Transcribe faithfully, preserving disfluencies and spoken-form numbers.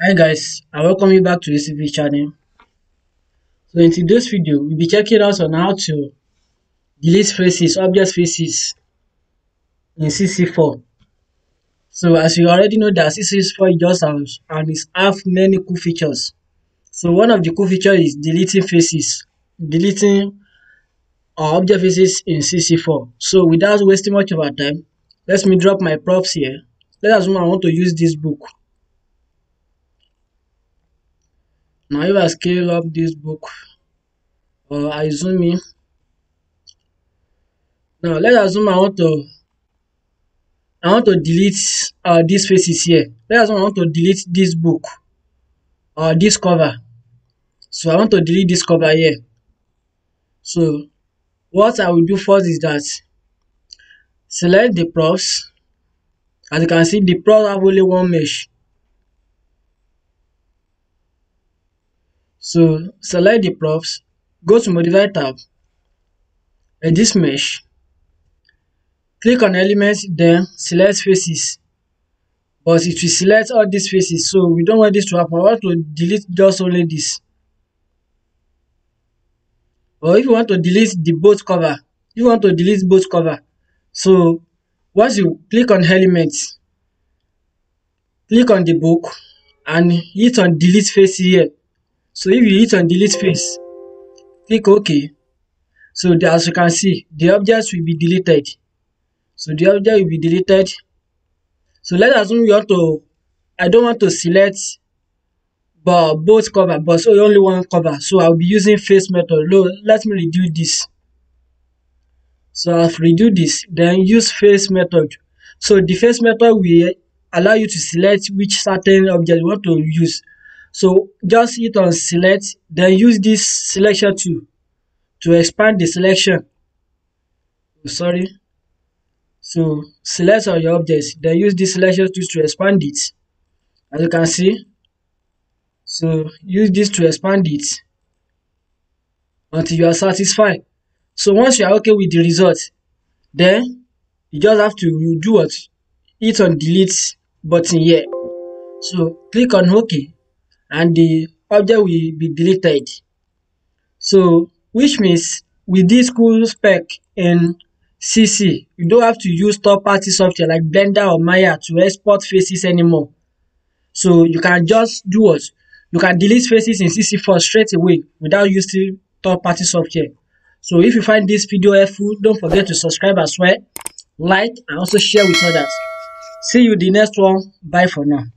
Hi guys, I welcome you back to this V channel. So in today's video, we'll be checking out on how to delete faces, object faces in C C four. So as you already know that C C four just has and it has many cool features. So one of the cool features is deleting faces, deleting our object faces in C C four. So without wasting much of our time, let me drop my props here. Let us assume I want to use this book. Now if I scale up this book, or I zoom in. Now let us assume I want to I want to delete uh, these faces here. Let us assume I want to delete this book or this cover. So I want to delete this cover here. So what I will do first is that select the props. As you can see, the props have only one mesh. So select the props, go to modify tab, and this mesh, click on elements, then select faces, but it will select all these faces, so we don't want this to happen. I want to delete just only this. Or if you want to delete the boat cover, you want to delete boat cover. So once you click on elements, click on the book and hit on delete face here. So if you hit on delete face, click OK. So the, as you can see, the objects will be deleted. So the object will be deleted. So let's assume you want to, I don't want to select but both cover, but so only one cover. So I'll be using face method. Let me redo this. So I've redo this, then use face method. So the face method will allow you to select which certain object you want to use. So just hit on select, then use this selection tool to expand the selection. Sorry. So select all your objects, then use this selection tool to expand it. As you can see, so use this to expand it until you are satisfied. So once you are okay with the result, then you just have to do what? Hit on delete button here. So click on OK. And the object will be deleted. So which means with this cool spec in C C, you don't have to use third-party software like Blender or Maya to export faces anymore. So you can just do what? You can delete faces in C C four straight away without using third-party software. So if you find this video helpful, don't forget to subscribe as well, like, and also share with others. See you in the next one. Bye for now.